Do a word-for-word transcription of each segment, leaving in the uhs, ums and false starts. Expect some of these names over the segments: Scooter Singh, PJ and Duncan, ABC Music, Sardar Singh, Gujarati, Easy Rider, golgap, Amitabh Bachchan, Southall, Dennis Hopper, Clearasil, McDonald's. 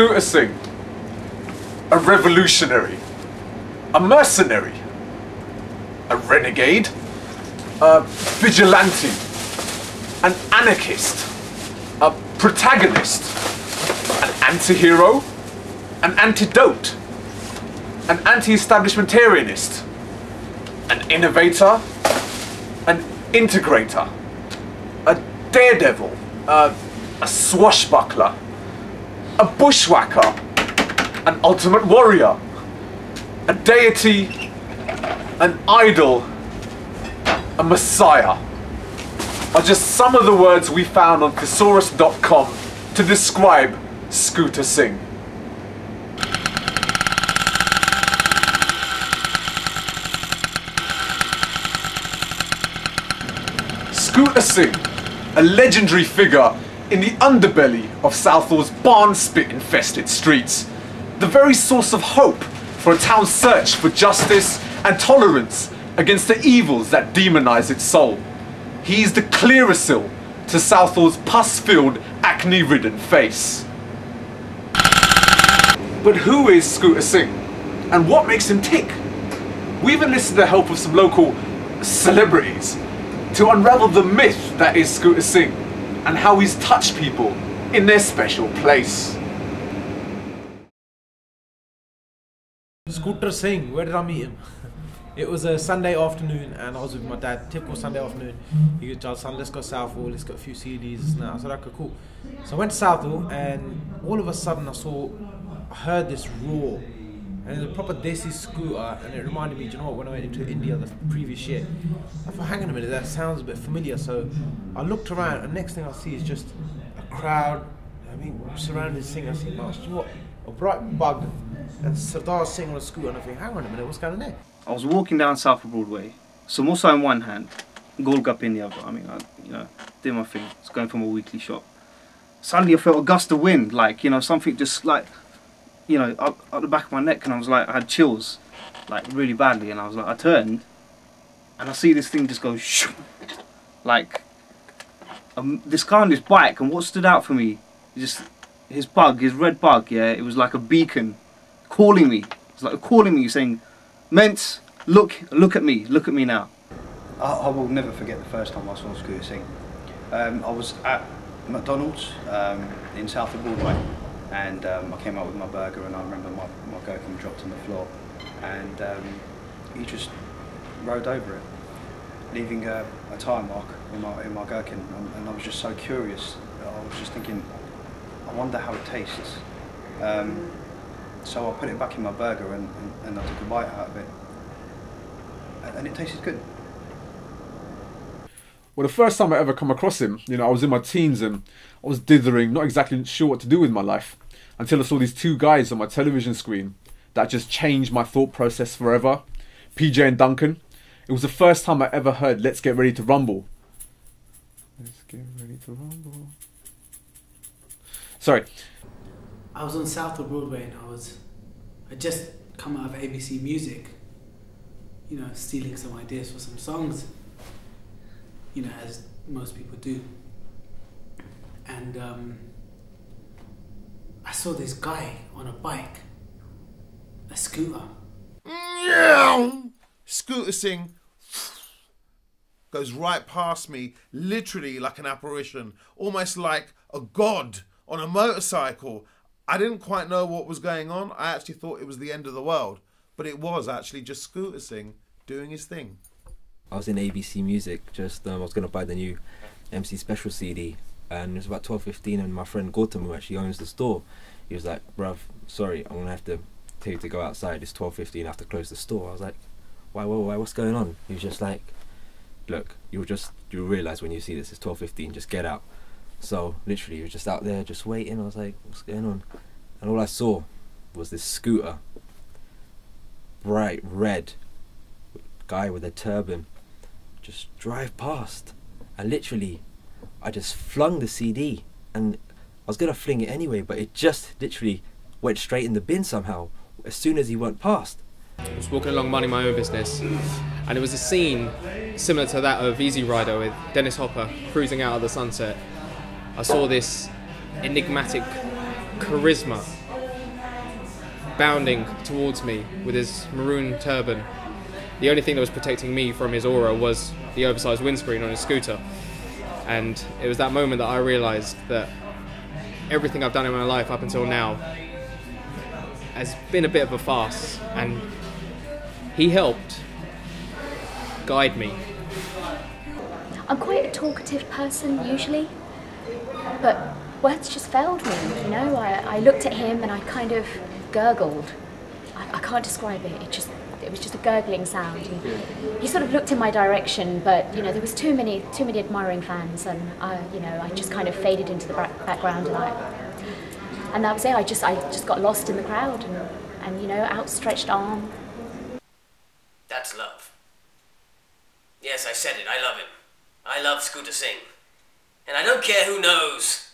Scooter Singh, a revolutionary, a mercenary, a renegade, a vigilante, an anarchist, a protagonist, an anti-hero, an antidote, an anti-establishmentarianist, an innovator, an integrator, a daredevil, a, a swashbuckler, a bushwhacker, an ultimate warrior, a deity, an idol, a messiah are just some of the words we found on thesaurus dot com to describe Scooter Singh. Scooter Singh, a legendary figure in the underbelly of Southall's barn spit infested streets, the very source of hope for a town's search for justice and tolerance against the evils that demonize its soul. He is the clearasil to Southall's pus-filled, acne-ridden face. But who is Scooter Singh, and what makes him tick? We've enlisted the help of some local celebrities to unravel the myth that is Scooter Singh and how he's touched people in their special place. Scooter Singh, where did I meet him? It was a Sunday afternoon and I was with my dad, typical Sunday afternoon. He goes, "Charles, son, let's go to Southall, let's get a few C Ds and that." I said, "Okay, cool." So I went to Southall and all of a sudden I saw, I heard this roar. And it was a proper Desi scooter, and it reminded me, do you know what, when I went into India the previous year, I thought, hang on a minute, that sounds a bit familiar. So I looked around, and next thing I see is just a crowd, I mean, surrounding Singh. I see, oh, what, a bright bug, and Sardar Singh on a scooter, and I think, hang on a minute, what's going on there? I was walking down South of Broadway, samosa in one hand, golgap in the other. I mean, I, you know, did my thing, I was going for my weekly shop. Suddenly I felt a gust of wind, like, you know, something just like, you know, up, up the back of my neck, and I was like, I had chills, like really badly, and I was like, I turned, and I see this thing just go, shoo, like, um, this car on this bike, and what stood out for me, just his bug, his red bug, yeah, it was like a beacon, calling me, it's like calling me, saying, "Ments, look, look at me, look at me now." I, I will never forget the first time I saw Scooter Singh. Um, I was at McDonald's um, in South of Broadway. And um, I came out with my burger, and I remember my, my gherkin dropped on the floor, and um, he just rode over it, leaving a, a tire mark in my, in my gherkin, and, and I was just so curious. I was just thinking, I wonder how it tastes. Um, so I put it back in my burger, and, and, and I took a bite out of it, and, and it tasted good. Well, the first time I ever come across him, you know, I was in my teens and I was dithering, not exactly sure what to do with my life, until I saw these two guys on my television screen that just changed my thought process forever. P J and Duncan. It was the first time I ever heard "Let's Get Ready to Rumble." Let's get ready to rumble. Sorry. I was on Southall Broadway and I was, I'd just come out of A B C Music, you know, stealing some ideas for some songs. You know, as most people do. And um, I saw this guy on a bike, a scooter. Scooter Singh goes right past me, literally like an apparition, almost like a god on a motorcycle. I didn't quite know what was going on. I actually thought it was the end of the world, but it was actually just Scooter Singh doing his thing. I was in A B C Music, just um, I was going to buy the new M C Special C D, and it was about twelve fifteen, and my friend Gautam, who actually owns the store, he was like, "Bruv, sorry, I'm going to have to tell you to go outside, it's twelve fifteen, I have to close the store." I was like, why, why, why, what's going on? He was just like, "Look, you'll just, you'll realise when you see this, it's twelve fifteen, just get out." So literally he was just out there, just waiting. I was like, what's going on? And all I saw was this scooter, bright red guy with a turban, just drive past, and literally I just flung the C D, and I was gonna fling it anyway, but it just literally went straight in the bin somehow as soon as he went past. I was walking along minding my own business, and it was a scene similar to that of Easy Rider with Dennis Hopper cruising out of the sunset. I saw this enigmatic charisma bounding towards me with his maroon turban. The only thing that was protecting me from his aura was the oversized windscreen on his scooter. And it was that moment that I realized that everything I've done in my life up until now has been a bit of a farce, and he helped guide me. I'm quite a talkative person usually, but words just failed me, you know. I, I looked at him and I kind of gurgled. I, I can't describe it, it just it was just a gurgling sound. And he sort of looked in my direction, but you know, there was too many too many admiring fans, and I, you know, I just kind of faded into the background, and I And that was it. I just, I just got lost in the crowd, and, and you know, outstretched arm. That's love. Yes, I said it. I love him. I love Scooter Singh, and I don't care who knows.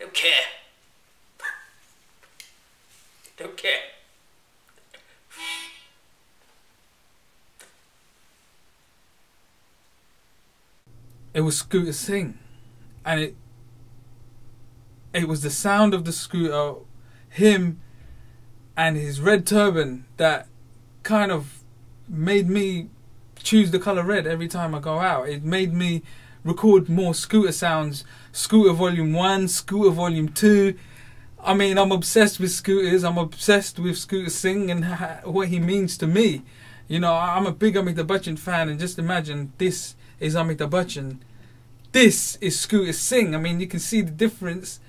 Don't care. Don't care. It was Scooter Singh, and it. It was the sound of the scooter, him and his red turban, that kind of made me choose the colour red every time I go out. It made me record more scooter sounds, Scooter Volume one, Scooter Volume two. I mean, I'm obsessed with scooters, I'm obsessed with Scooter Singh and what he means to me. You know, I'm a big Amitabh Bachchan fan, and just imagine this is Amitabh Bachchan. This is Scooter Singh. I mean, you can see the difference.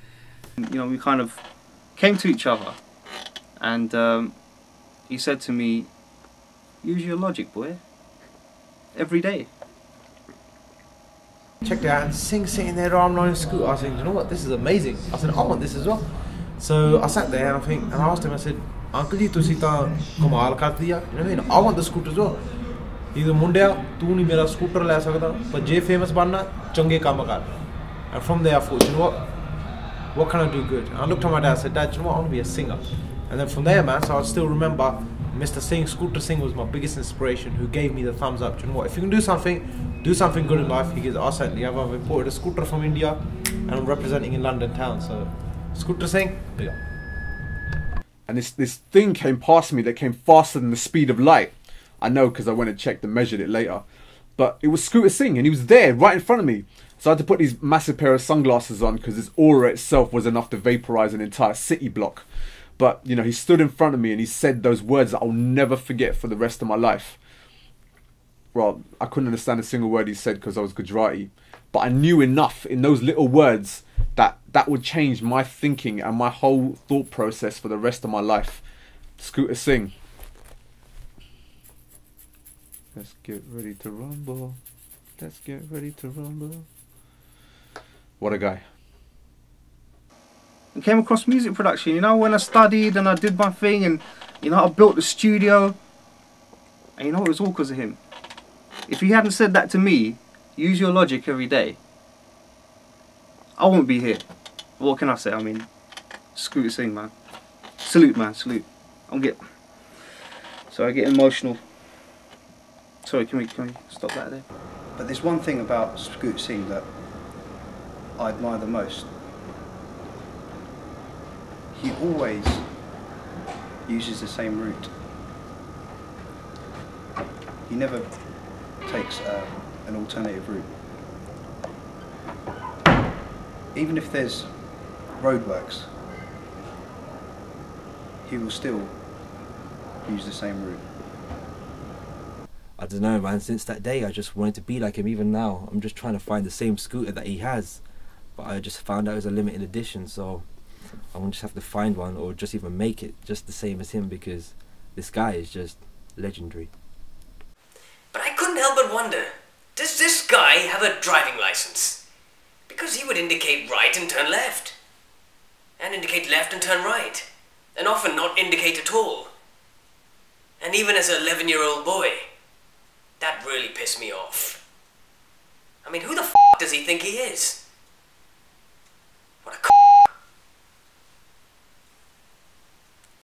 You know, we kind of came to each other, and um, he said to me, use your logic, boy, every day. Checked it out, and Singh sitting there arm-lying a scooter. I was thinking, you know what, this is amazing. I said, I want this as well. So I sat there, and I think, and I asked him, I said, Uncle ji, tusi ta kamal kar diya, you know what I mean, I want the scooter as well. He's a mundia, tu nahi mera scooter le sakda, but je famous banna, chunge kaam kar. And from there I thought, you know what, what can I do good? And I looked at my dad and said, Dad, you know what, I want to be a singer. And then from there, man, so I still remember Mister Singh, Scooter Singh was my biggest inspiration, who gave me the thumbs up. You know what, if you can do something, do something good in life. He gives us certainly. I've imported a scooter from India, and I'm representing in London town, so Scooter Singh, big up. And this, this thing came past me that came faster than the speed of light. I know, because I went and checked and measured it later. But it was Scooter Singh, and he was there, right in front of me. So I had to put these massive pair of sunglasses on, because his aura itself was enough to vaporize an entire city block. But, you know, he stood in front of me and he said those words that I'll never forget for the rest of my life. Well, I couldn't understand a single word he said because I was Gujarati. But I knew enough in those little words that that would change my thinking and my whole thought process for the rest of my life. Scooter Singh. Let's get ready to rumble. Let's get ready to rumble. What a guy. I came across music production, you know, when I studied and I did my thing, and you know, I built the studio, and you know, it was all because of him. If he hadn't said that to me, use your logic every day, I wouldn't be here. What can I say? I mean, Scooter Singh, man. Salute, man, salute. I'm get. So I get emotional. Sorry, can we, can we stop that there? But there's one thing about Scooter Singh that I admire the most. He always uses the same route. He never takes uh, an alternative route. Even if there's roadworks, he will still use the same route. I don't know, man, since that day I just wanted to be like him. Even now, I'm just trying to find the same scooter that he has, but I just found out it was a limited edition, so I'm going to just have to find one, or just even make it just the same as him, because this guy is just legendary. But I couldn't help but wonder, does this guy have a driving license? Because he would indicate right and turn left, and indicate left and turn right, and often not indicate at all. And even as an eleven year old boy, that really pissed me off. I mean, who the f*** does he think he is? What a c***.